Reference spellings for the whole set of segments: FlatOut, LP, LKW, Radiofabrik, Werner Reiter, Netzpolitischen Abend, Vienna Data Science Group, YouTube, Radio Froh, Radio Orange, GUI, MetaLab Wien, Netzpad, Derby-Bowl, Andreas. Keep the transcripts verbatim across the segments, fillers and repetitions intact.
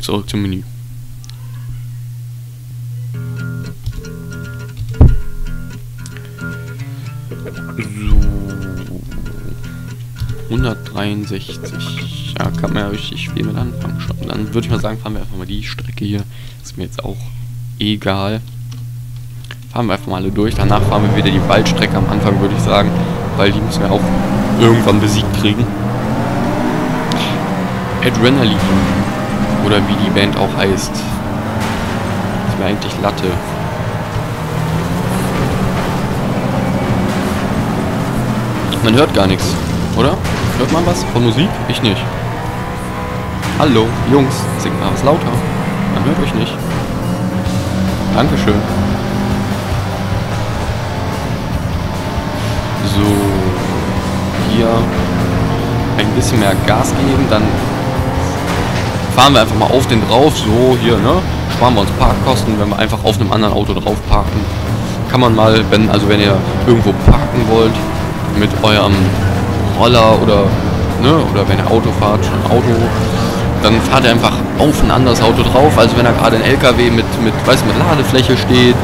Zurück zum Menü. So. hundertdreiundsechzig. Ja, kann man ja richtig viel mit anfangen schon. Dann würde ich mal sagen, fahren wir einfach mal die Strecke hier. Ist mir jetzt auch egal. Fahren wir einfach mal alle durch. Danach fahren wir wieder die Waldstrecke am Anfang, würde ich sagen. Weil die müssen wir auch irgendwann besiegt kriegen. Adrenalin. Oder wie die Band auch heißt. Ist mir eigentlich Latte. Man hört gar nichts, oder? Hört man was von Musik? Ich nicht. Hallo, Jungs, singt mal was lauter. Man hört euch nicht. Dankeschön. So, hier ein bisschen mehr Gas geben, dann fahren wir einfach mal auf den drauf. So, hier, ne? Sparen wir uns Parkkosten, wenn wir einfach auf einem anderen Auto drauf parken. Kann man mal, wenn, also wenn ihr irgendwo parken wollt, mit eurem Roller oder, ne, oder wenn ihr Auto fahrt, schon ein Auto, dann fahrt ihr einfach auf ein anderes Auto drauf. Also wenn da gerade ein L K W mit, mit, weiß, mit Ladefläche steht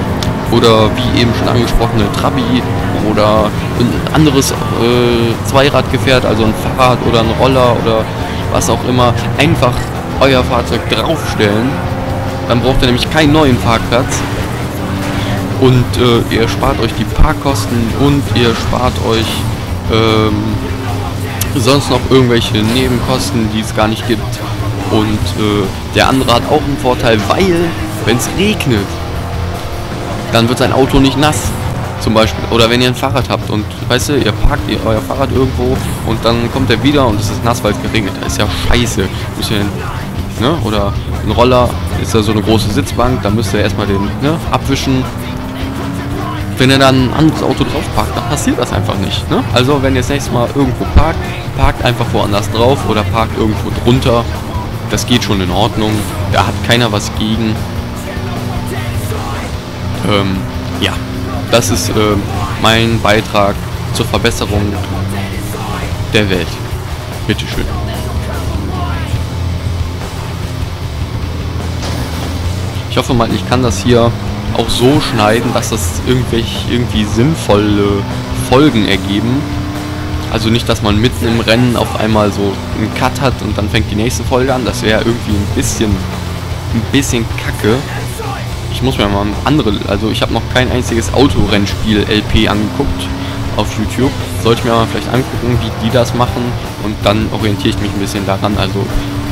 oder wie eben schon angesprochene Trabi oder ein anderes äh, Zweiradgefährt, also ein Fahrrad oder ein Roller oder was auch immer, einfach euer Fahrzeug draufstellen. Dann braucht ihr nämlich keinen neuen Parkplatz. Und äh, ihr spart euch die Parkkosten und ihr spart euch ähm, sonst noch irgendwelche Nebenkosten, die es gar nicht gibt. Und äh, der andere hat auch einen Vorteil, weil, wenn es regnet, dann wird sein Auto nicht nass. Zum Beispiel. Oder wenn ihr ein Fahrrad habt und, weißt du, ihr parkt ihr, euer Fahrrad irgendwo und dann kommt er wieder und es ist nass, weil es geregnet hat. Ist ja scheiße. Müsst ihr denn, ne? Oder ein Roller ist ja so eine große Sitzbank, da müsst ihr erstmal den, ne, abwischen. Wenn ihr dann ein anderes Auto drauf parkt, dann passiert das einfach nicht. Ne? Also wenn ihr das nächste Mal irgendwo parkt, parkt einfach woanders drauf oder parkt irgendwo drunter. Das geht schon in Ordnung. Da hat keiner was gegen. Ähm, ja, das ist äh, mein Beitrag zur Verbesserung der Welt. Bitteschön. Ich hoffe mal, ich kann das hier auch so schneiden, dass das irgendwelche irgendwie sinnvolle Folgen ergeben. Also nicht, dass man mitten im Rennen auf einmal so einen Cut hat und dann fängt die nächste Folge an. Das wäre irgendwie ein bisschen, ein bisschen kacke. Ich muss mir mal andere, also ich habe noch kein einziges Autorennspiel L P angeguckt auf YouTube. Sollte ich mir mal vielleicht angucken, wie die das machen, und dann orientiere ich mich ein bisschen daran. Also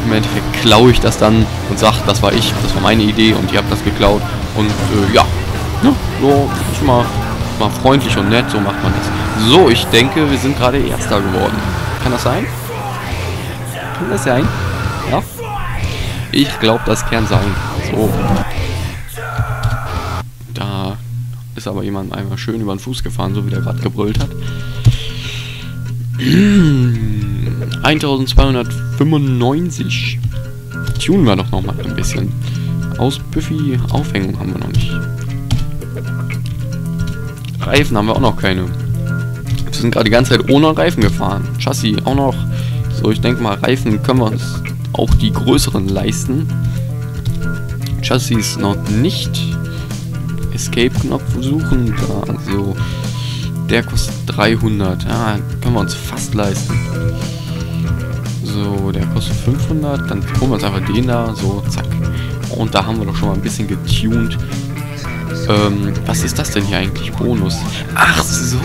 im Endeffekt klaue ich das dann und sage, das war ich, das war meine Idee und ihr habt das geklaut. Und äh, ja, ne? So ist mal, mal freundlich und nett, so macht man das. So, ich denke, wir sind gerade Erster geworden. Kann das sein? Kann das sein? Ja? Ich glaube, das kann sein. So. Da ist aber jemand einmal schön über den Fuß gefahren, so wie der gerade gebrüllt hat. eintausendzweihundertfünfundneunzig. Tunen wir doch nochmal ein bisschen. Aus Büffi Aufhängung haben wir noch nicht. Reifen haben wir auch noch keine. Wir sind gerade die ganze Zeit ohne Reifen gefahren. Chassis auch noch. So, ich denke mal, Reifen können wir uns auch die größeren leisten. Chassis noch nicht. Escape-Knopf suchen. Also, der kostet dreihundert. Ja, können wir uns fast leisten. So, der kostet fünfhundert. Dann holen wir uns einfach den da. So, zack. Und da haben wir doch schon mal ein bisschen getuned. Ähm, was ist das denn hier eigentlich? Bonus. Ach so.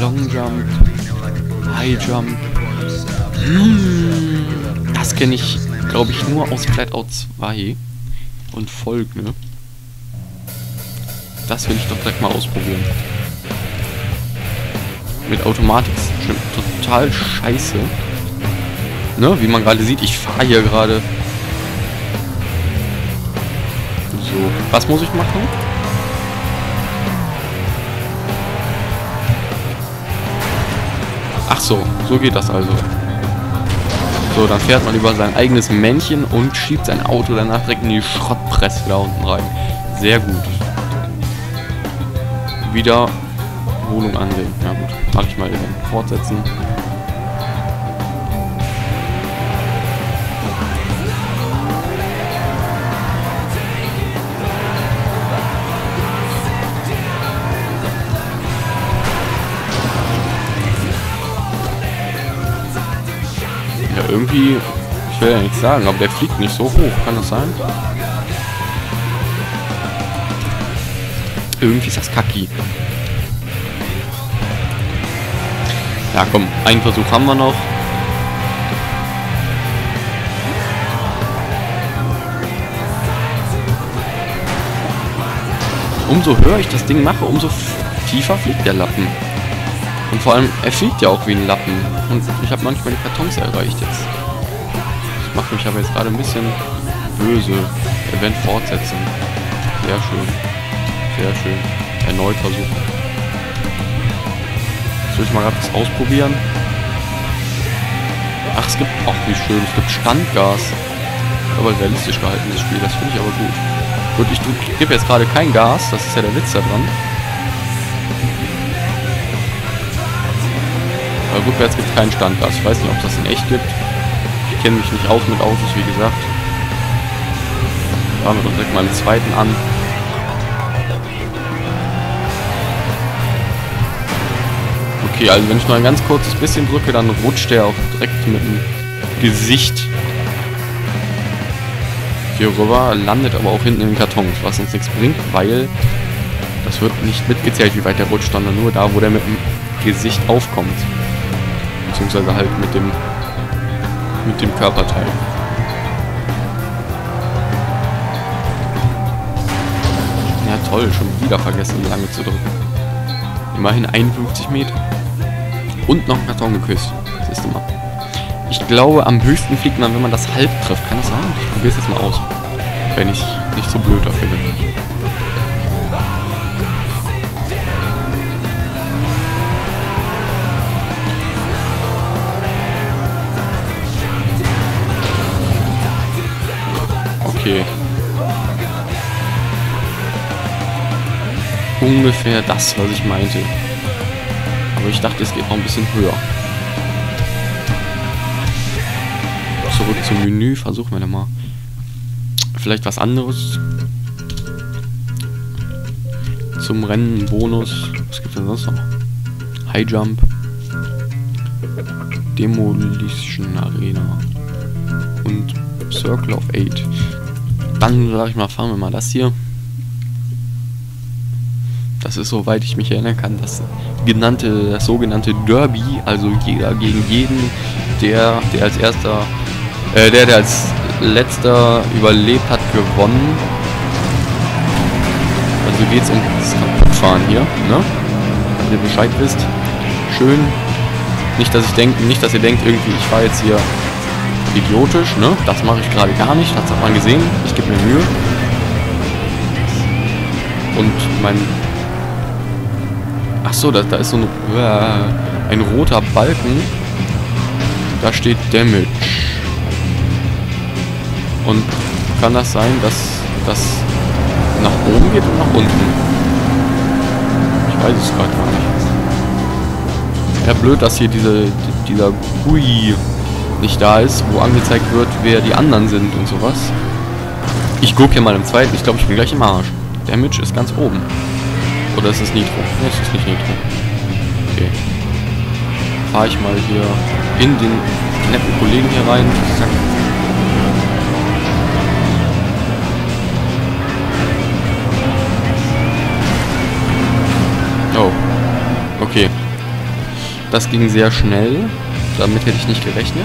Long Jump. High Jump. Hm, das kenne ich, glaube ich, nur aus FlatOut zwei und folgende. Das will ich doch direkt mal ausprobieren. Mit Automatik. Stimmt, total scheiße. Ne, wie man gerade sieht, ich fahre hier gerade. Was muss ich machen? Ach so, so geht das also. So, dann fährt man über sein eigenes Männchen und schiebt sein Auto danach direkt in die Schrottpresse da unten rein. Sehr gut. Wieder Wiederholung anregen. Ja gut, mache ich mal eben. Fortsetzen. irgendwie, ich will ja nichts sagen, aber der fliegt nicht so hoch, kann das sein? Irgendwie ist das kacki. Ja komm, einen Versuch haben wir noch. Umso höher ich das Ding mache, umso tiefer fliegt der Lappen. Und vor allem, er fliegt ja auch wie ein Lappen. Und ich habe manchmal die Kartons erreicht jetzt. Das macht mich aber jetzt gerade ein bisschen böse. Event fortsetzen. Sehr schön. Sehr schön. Erneut versuchen. Soll ich mal gerade was ausprobieren? Ach, es gibt auch wie schön. Es gibt Standgas. Aber realistisch gehaltenes Spiel. Das finde ich aber gut. Gut, ich, ich gebe jetzt gerade kein Gas. Das ist ja der Witz da dran. Aber gut, jetzt gibt es keinen Standgas. Ich weiß nicht, ob es das in echt gibt. Ich kenne mich nicht aus mit Autos, wie gesagt. Fahren wir uns direkt mal im zweiten an. Okay, also wenn ich nur ein ganz kurzes bisschen drücke, dann rutscht der auch direkt mit dem Gesicht hier rüber, landet aber auch hinten in den Kartons, was uns nichts bringt, weil das wird nicht mitgezählt, wie weit der rutscht, sondern nur da, wo der mit dem Gesicht aufkommt. Beziehungsweise halt mit dem mit dem Körperteil. Ja toll, schon wieder vergessen, lange zu drücken. Immerhin einundfünfzig Meter. Und noch einen Karton geküsst. Das ist immer. Ich glaube, am höchsten fliegt man, wenn man das halb trifft. Kann das sein? Ich probiere es jetzt mal aus. Wenn ich nicht so blöd dafür bin. Okay. Ungefähr das, was ich meinte. Aber ich dachte, es geht noch ein bisschen höher. Zurück zum Menü, versuchen wir da mal vielleicht was anderes. Zum Rennen, Bonus. Was gibt es denn sonst noch? High Jump. Demolition Arena. Und Circle of Eight. Dann sag ich mal, fahren wir mal das hier. Das ist, soweit ich mich erinnern kann, das genannte, das sogenannte Derby, also jeder gegen jeden, der, der als erster, äh, der, der als letzter überlebt hat, gewonnen. Also geht's um das Kaputtfahren hier, ne? Wenn ihr Bescheid wisst. Schön. Nicht, dass ich denke, nicht, dass ihr denkt, irgendwie, ich fahre jetzt hier idiotisch, ne? Das mache ich gerade gar nicht, das hat man gesehen. Ich gebe mir Mühe. Und mein... Achso, da, da ist so ein, äh, ein roter Balken. Da steht Damage. Und kann das sein, dass das nach oben geht und nach unten? Ich weiß es gerade gar nicht. Ja, blöd, dass hier diese, dieser G U I nicht da ist, wo angezeigt wird, wer die anderen sind und sowas. Ich gucke hier mal im zweiten. Ich glaube, ich bin gleich im Arsch. Damage ist ganz oben. Oder ist es Nitro? Ne, es ist nicht Nitro. Okay. Fahre ich mal hier in den netten Kollegen hier rein. Zack. Oh. Okay. Das ging sehr schnell. Damit hätte ich nicht gerechnet.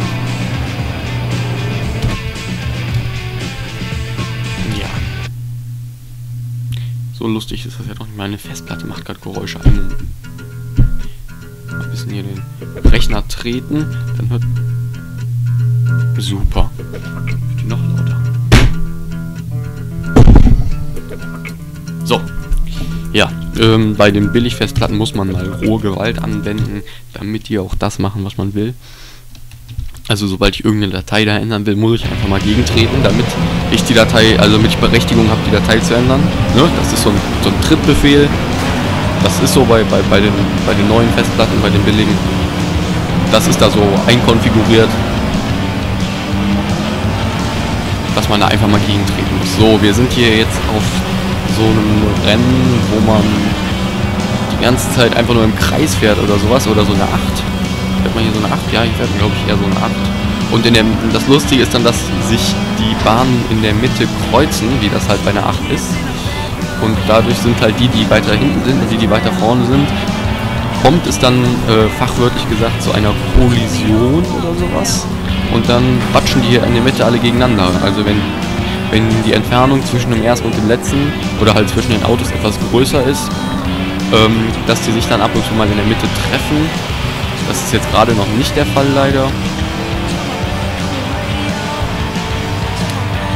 So lustig ist das ja doch nicht. Meine Festplatte macht gerade Geräusche. Ein bisschen hier den Rechner treten. Dann hört... Super. Wird die noch lauter. So. Ja, ähm, bei den Billigfestplatten muss man mal rohe Gewalt anwenden, damit die auch das machen, was man will. Also sobald ich irgendeine Datei da ändern will, muss ich einfach mal gegentreten, damit ich die Datei, also damit ich Berechtigung habe, die Datei zu ändern. Ne? Das ist so ein, so ein Trittbefehl. Das ist so bei, bei, bei, den, bei den neuen Festplatten, bei den billigen. Das ist da so einkonfiguriert, dass man da einfach mal gegentreten muss. So, wir sind hier jetzt auf so einem Rennen, wo man die ganze Zeit einfach nur im Kreis fährt oder sowas, oder so eine acht. Fährt man hier so eine acht? Ja, ich werde, glaube ich, eher so eine acht. Und in der, das Lustige ist dann, dass sich die Bahnen in der Mitte kreuzen, wie das halt bei einer acht ist. Und dadurch sind halt die, die weiter hinten sind und die, die weiter vorne sind, kommt es dann äh, fachwörtlich gesagt zu einer Kollision oder sowas. Und dann batschen die in der Mitte alle gegeneinander. Also wenn, wenn die Entfernung zwischen dem ersten und dem letzten oder halt zwischen den Autos etwas größer ist, ähm, dass die sich dann ab und zu mal in der Mitte treffen. Das ist jetzt gerade noch nicht der Fall, leider.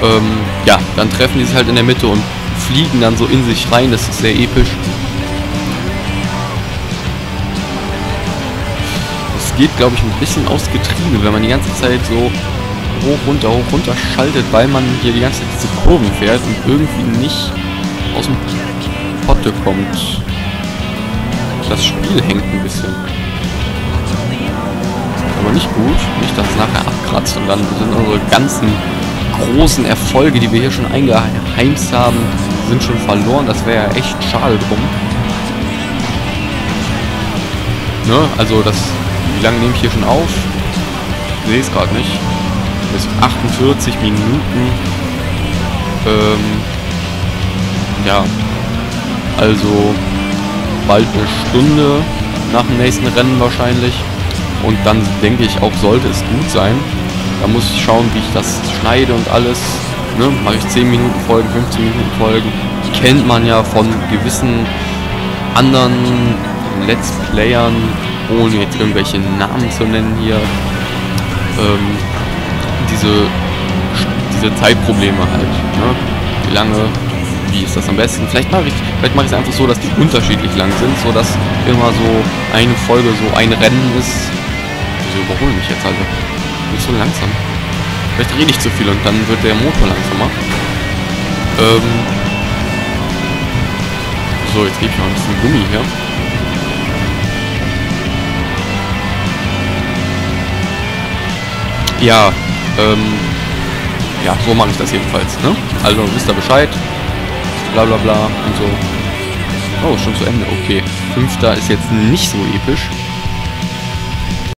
Ähm, ja, dann treffen die sich halt in der Mitte und fliegen dann so in sich rein. Das ist sehr episch. Es geht, glaube ich, ein bisschen aufs Getriebe, wenn man die ganze Zeit so hoch, runter, hoch, runter schaltet, weil man hier die ganze Zeit diese Kurven fährt und irgendwie nicht aus dem Potte kommt. Das Spiel hängt ein bisschen. Aber nicht gut, nicht dass es nachher abkratzt und dann sind unsere ganzen großen Erfolge, die wir hier schon eingeheimst haben, sind schon verloren. Das wäre ja echt schade drum. Ne? Also das... Wie lange nehme ich hier schon auf? Ich sehe es gerade nicht. Bis achtundvierzig Minuten. Ähm, ja. Also bald eine Stunde nach dem nächsten Rennen wahrscheinlich. Und dann denke ich auch, sollte es gut sein. Da muss ich schauen, wie ich das schneide und alles. Ne? Mache ich zehn Minuten Folgen, fünfzehn Minuten Folgen. Die kennt man ja von gewissen anderen Let's Playern, ohne jetzt irgendwelche Namen zu nennen hier, ähm, diese, diese Zeitprobleme halt, ne? Wie lange, wie ist das am besten? Vielleicht mache ich vielleicht mache ich es einfach so, dass die unterschiedlich lang sind, sodass immer so eine Folge, so ein Rennen ist. Wieso überholen mich jetzt halt? Bin ich so langsam? Vielleicht rede ich zu viel und dann wird der Motor langsamer. Ähm, so, jetzt gebe ich mal ein bisschen Gummi hier. Ja, ähm, ja, so mache ich das jedenfalls, ne? Also wisst ihr Bescheid, bla bla bla und so. Oh, schon zu Ende, okay. Fünfter ist jetzt nicht so episch.